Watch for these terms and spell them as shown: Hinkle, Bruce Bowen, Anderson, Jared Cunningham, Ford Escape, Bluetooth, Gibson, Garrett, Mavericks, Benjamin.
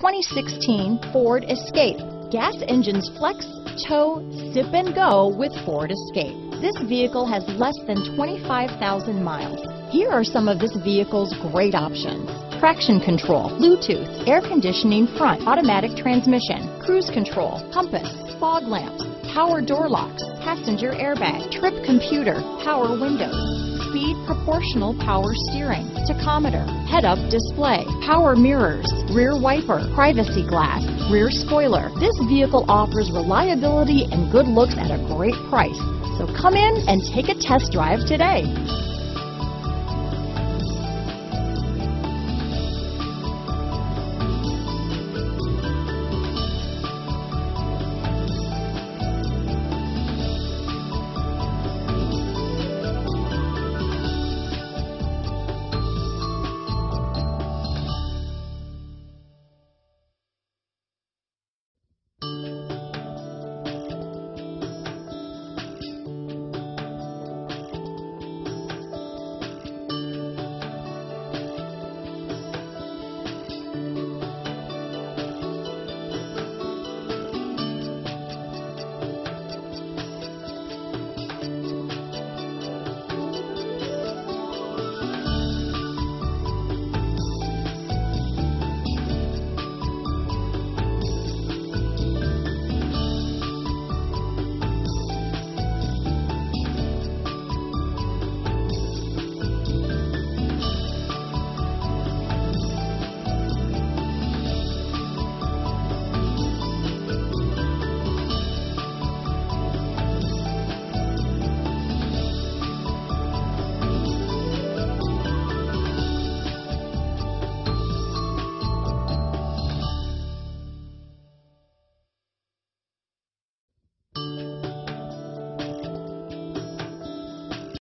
2016 Ford Escape. Gas engines flex, tow, sip and go with Ford Escape. This vehicle has less than 25,000 miles. Here are some of this vehicle's great options: traction control, Bluetooth, air conditioning front, automatic transmission, cruise control, compass, fog lamps, power door locks, passenger airbag, trip computer, power windows, speed proportional power steering, tachometer, head-up display, power mirrors, rear wiper, privacy glass, rear spoiler. This vehicle offers reliability and good looks at a great price. So come in and take a test drive today.